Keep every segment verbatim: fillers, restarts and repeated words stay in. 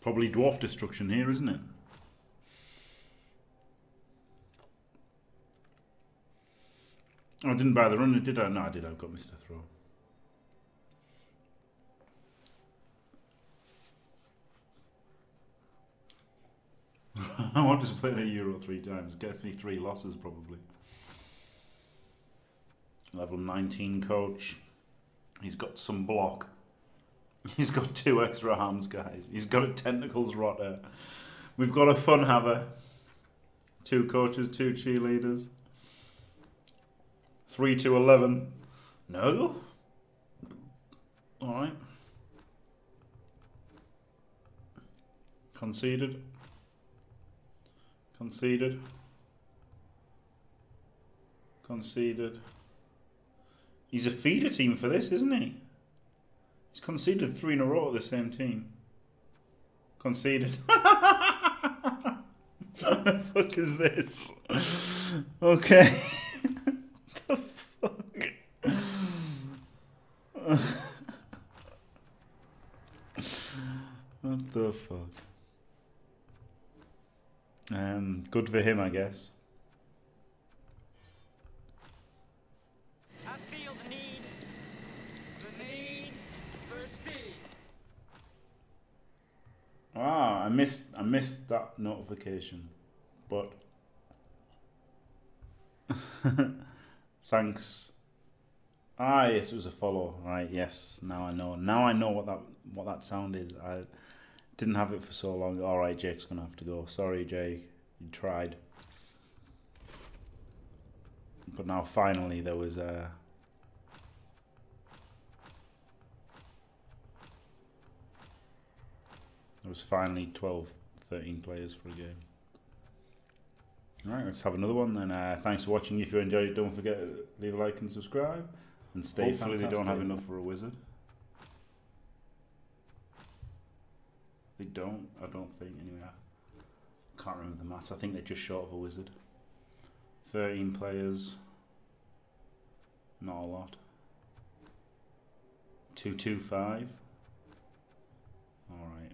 Probably dwarf destruction here, isn't it? I didn't buy the runner, did I? No, I did. I've got Mister Throw. I want to play that Euro three times. Get me three losses, probably. Level nineteen coach. He's got some block. He's got two extra arms, guys. He's got a tentacles rotter. We've got a fun haver. Two coaches, two cheerleaders. Three to eleven. No. All right. Conceded. Conceded. Conceded. He's a feeder team for this, isn't he? He's conceded three in a row at the same team. Conceded. What the fuck is this? Okay. The fuck? What the fuck? Um, good for him, I guess. Ah, I missed I missed that notification, but thanks. Ah, yes, it was a follow. Right, yes. Now I know. Now I know what that what that sound is. I didn't have it for so long. All right, Jake's gonna have to go. Sorry, Jake. You tried, but now finally there was a. There was finally twelve, thirteen players for a game. Alright, let's have another one then. Uh, thanks for watching. If you enjoyed it, don't forget to leave a like and subscribe. And stay Hopefully fantastic. They don't have enough for a wizard. They don't, I don't think. Anyway, I can't remember the maths. I think they're just short of a wizard. thirteen players. Not a lot. two two five. Alright.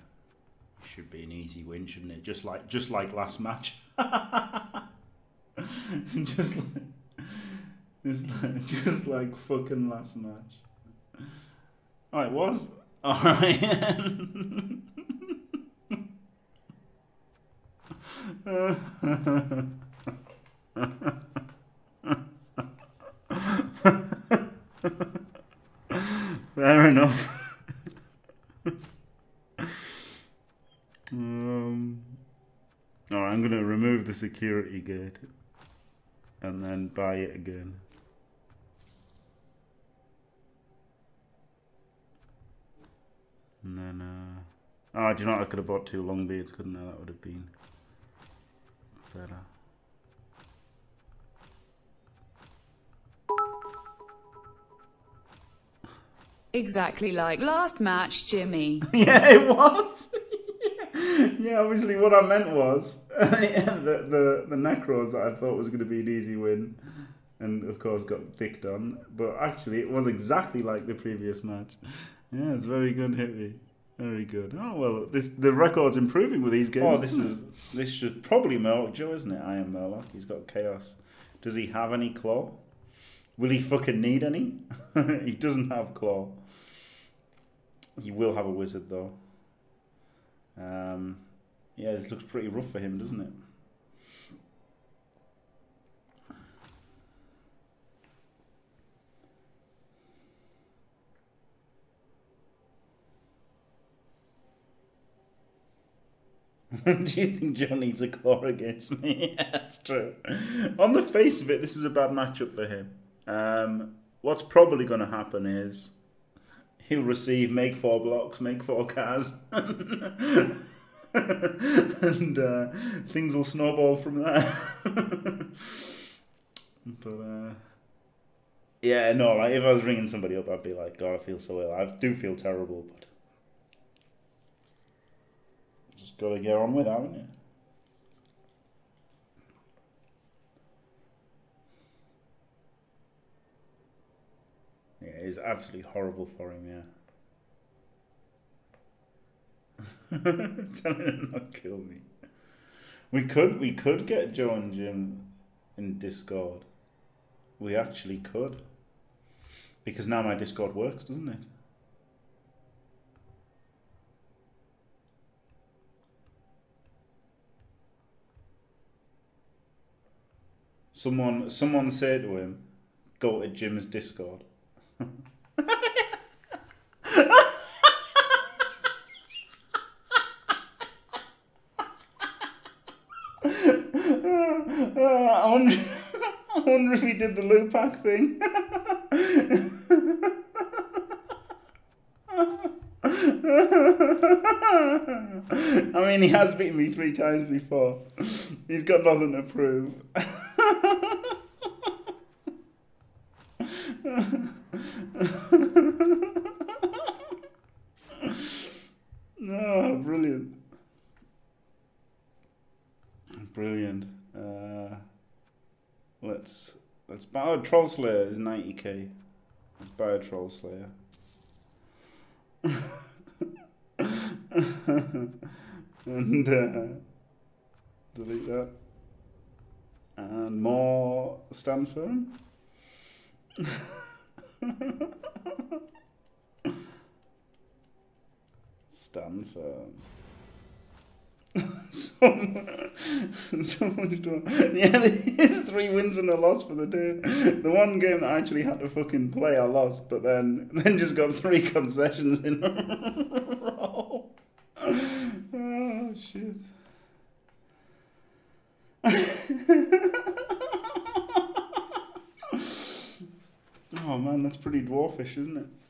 Should be an easy win, shouldn't it? Just like just like last match. just like just like just like fucking last match. Oh, it was. All right. Fair enough. Um, all right, I'm going to remove the security gate and then buy it again. And then, uh, oh, do you know what? I could have bought two long beards, couldn't I? That would have been better. Exactly like last match, Jimmy. Yeah, it was. Yeah, obviously what I meant was yeah, the, the the Necros that I thought was going to be an easy win and of course got dicked on, but actually it was exactly like the previous match. Yeah, it's very good, Hippie. Very good. Oh, well, this the record's improving with these games. Oh, this is this should probably Murloc Joe, isn't it? I am Murloc. He's got chaos. Does he have any claw? Will he fucking need any? He doesn't have claw. He will have a wizard though. Um, yeah, this looks pretty rough for him, doesn't it? Do you think Joe needs a claw against me? Yeah, that's true. On the face of it, this is a bad matchup for him. Um, what's probably going to happen is... he'll receive, make four blocks, make four cars, and uh, things will snowball from there. But uh, yeah, no, like if I was ringing somebody up, I'd be like, God, I feel so ill. I do feel terrible, but just gotta get on with it, haven't you? It is absolutely horrible for him, yeah. Tell him not kill me. We could we could get Joe and Jim in Discord. We actually could. Because now my Discord works, doesn't it? Someone someone say to him, go to Jim's Discord. I wonder, I wonder if he did the Lupac thing. I mean, he has beaten me three times before. He's got nothing to prove. Oh, brilliant. Brilliant. Uh, let's let's buy oh, Troll Slayer is ninety k. Let's buy a Troll Slayer. And uh, delete that. And more stand firm. Stand firm. Someone, someone doing, yeah, it's three wins and a loss for the day. The one game that I actually had to fucking play, I lost, but then then just got three concessions in a row. Oh shit! Oh man, that's pretty dwarfish, isn't it?